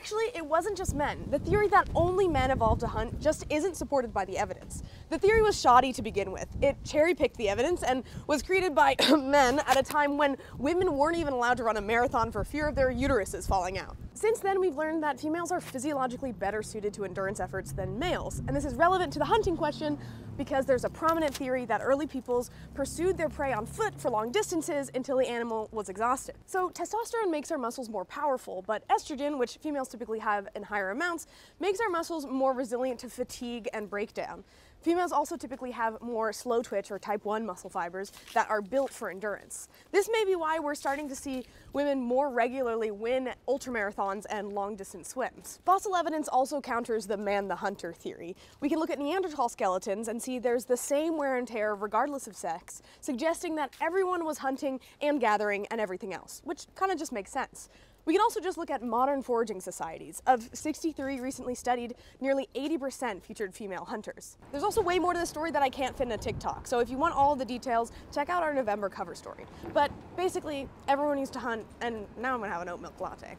Actually, it wasn't just men. The theory that only men evolved to hunt just isn't supported by the evidence. The theory was shoddy to begin with. It cherry-picked the evidence and was created by men at a time when women weren't even allowed to run a marathon for fear of their uteruses falling out. Since then, we've learned that females are physiologically better suited to endurance efforts than males, and this is relevant to the hunting question because there's a prominent theory that early peoples pursued their prey on foot for long distances until the animal was exhausted. So testosterone makes our muscles more powerful, but estrogen, which females typically have in higher amounts, makes our muscles more resilient to fatigue and breakdown. Females also typically have more slow twitch or type 1 muscle fibers that are built for endurance. This may be why we're starting to see women more regularly win ultramarathons and long-distance swims. Fossil evidence also counters the man the hunter theory. We can look at Neanderthal skeletons and see there's the same wear and tear regardless of sex, suggesting that everyone was hunting and gathering and everything else, which kind of just makes sense. We can also just look at modern foraging societies. Of 63 recently studied, nearly 80% featured female hunters. There's also way more to this story that I can't fit in a TikTok, so if you want all the details, check out our November cover story. But basically, everyone used to hunt, and now I'm gonna have an oat milk latte.